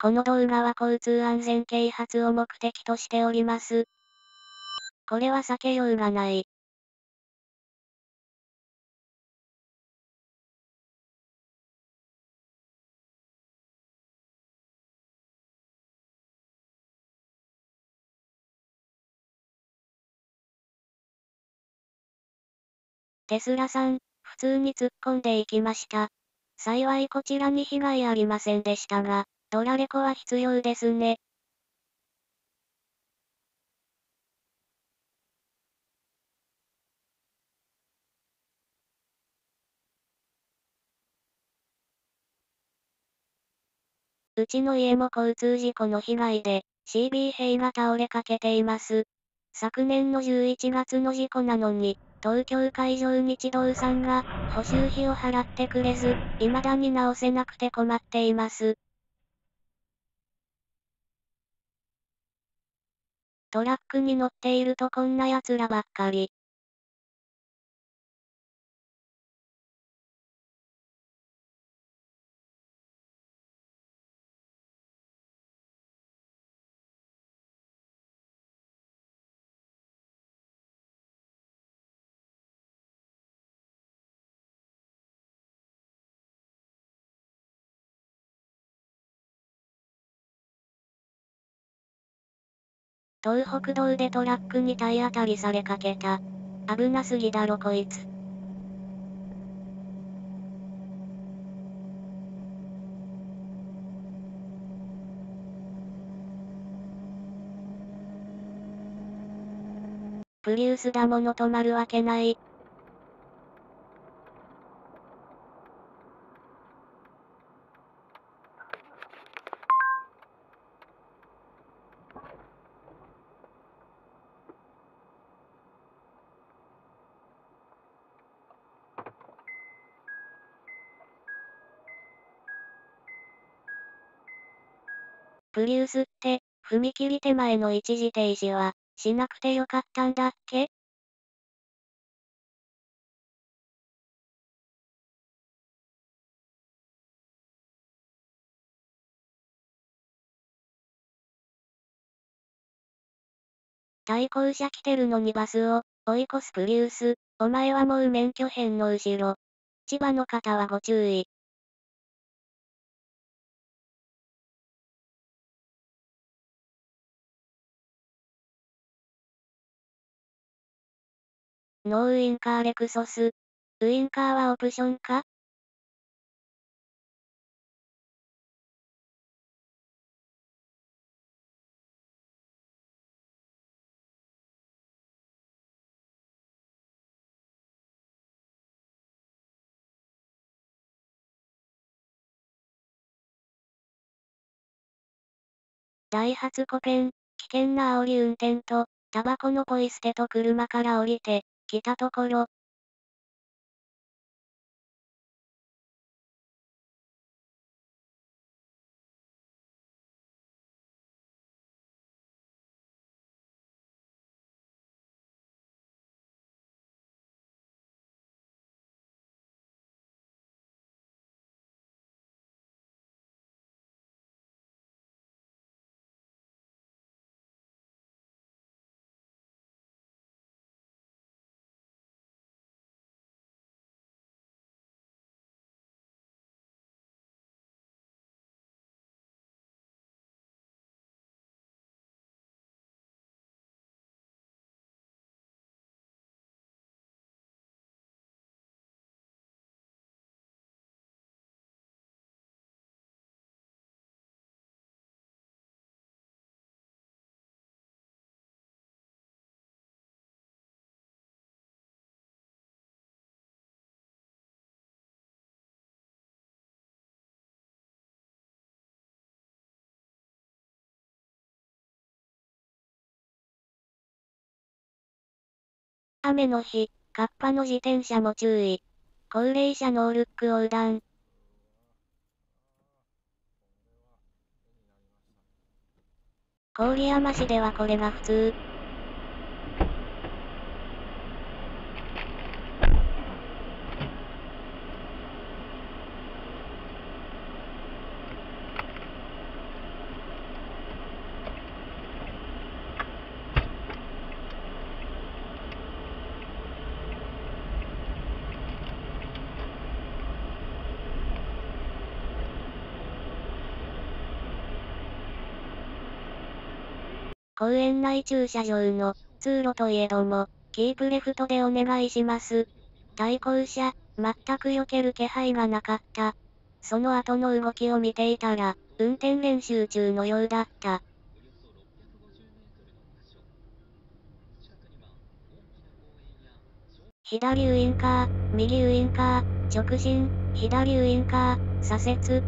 この動画は交通安全啓発を目的としております。これは避けようがない。テスラさん、普通に突っ込んでいきました。幸いこちらに被害ありませんでしたが、ドラレコは必要ですね。うちの家も交通事故の被害で CB 兵が倒れかけています。昨年の11月の事故なのに、東京海上日動さんが補修費を払ってくれず、未だに直せなくて困っています。トラックに乗っているとこんな奴らばっかり。東北道でトラックに体当たりされかけた。危なすぎだろこいつ。プリウスだもの止まるわけない。プリウスって、踏切手前の一時停止は、しなくてよかったんだっけ？対向車来てるのにバスを、追い越すプリウス、お前はもう免許返納しろ。千葉の方はご注意。ノーウインカーレクソス。ウインカーはオプションか？ダイハツコペン、危険な煽り運転と、タバコのポイ捨てと車から降りて、来たところ。雨の日、カッパの自転車も注意。高齢者ノールック横断。郡山市ではこれが普通。公園内駐車場の通路といえども、キープレフトでお願いします。対向車、全く避ける気配がなかった。その後の動きを見ていたら、運転練習中のようだった。左ウインカー、右ウインカー、直進、左ウインカー、左折。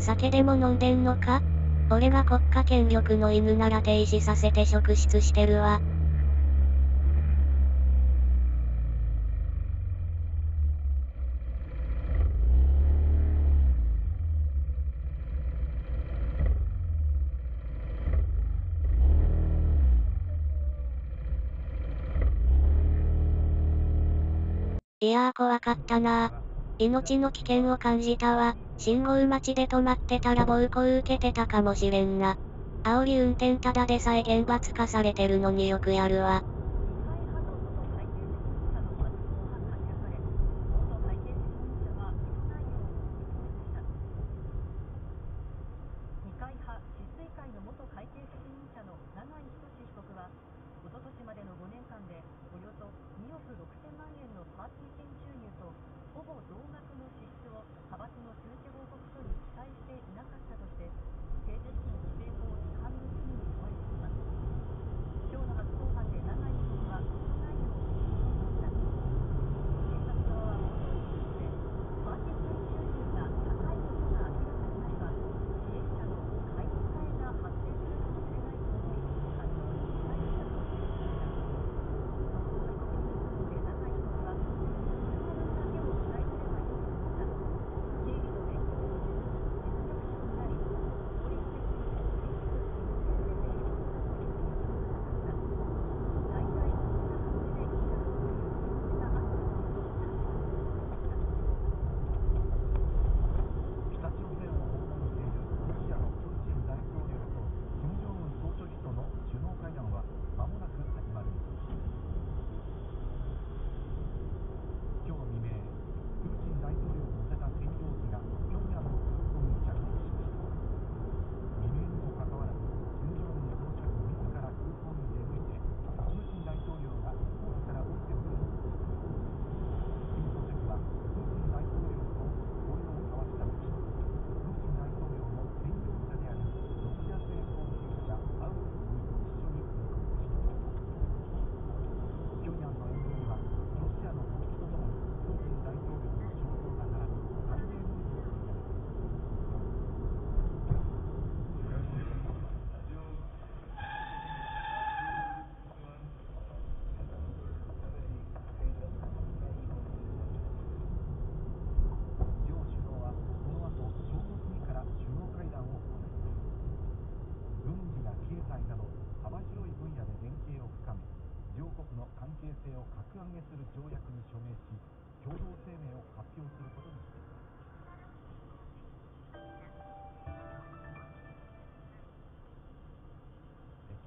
酒でも飲んでんのか？俺が国家権力の犬なら停止させて職質してるわ。いやー怖かったなー。命の危険を感じたわ。信号待ちで止まってたら暴行受けてたかもしれんな。煽り運転ただでさえ厳罰化されてるのによくやるわ。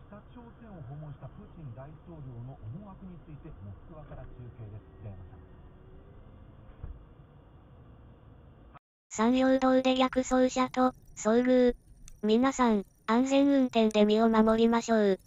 北朝鮮を訪問したプーチン大統領の思惑についてモスクワから中継です。山陽道で逆走車と遭遇。皆さん、安全運転で身を守りましょう。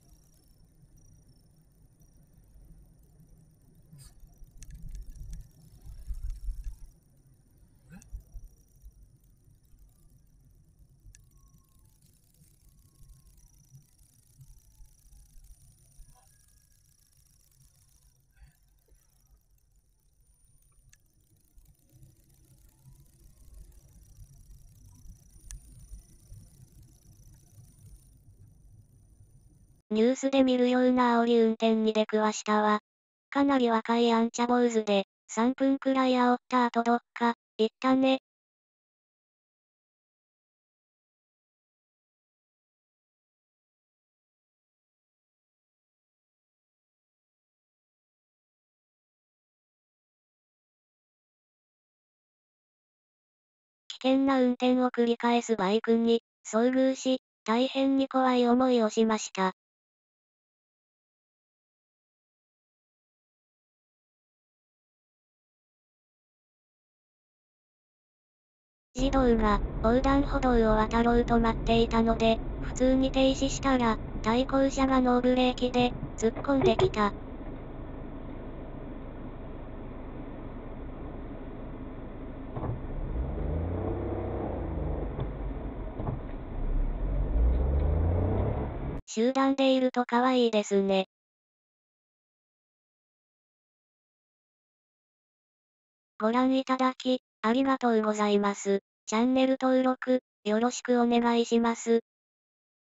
ニュースで見るような煽り運転に出くわしたわ。かなり若いアンチャ坊主で、3分くらい煽った後どっか行ったね。危険な運転を繰り返すバイクに遭遇し、大変に怖い思いをしました。児童が横断歩道を渡ろうと待っていたので、普通に停止したら、対向車がノーブレーキで突っ込んできた。集団でいると可愛いですね。ご覧いただき、ありがとうございます。チャンネル登録、よろしくお願いします。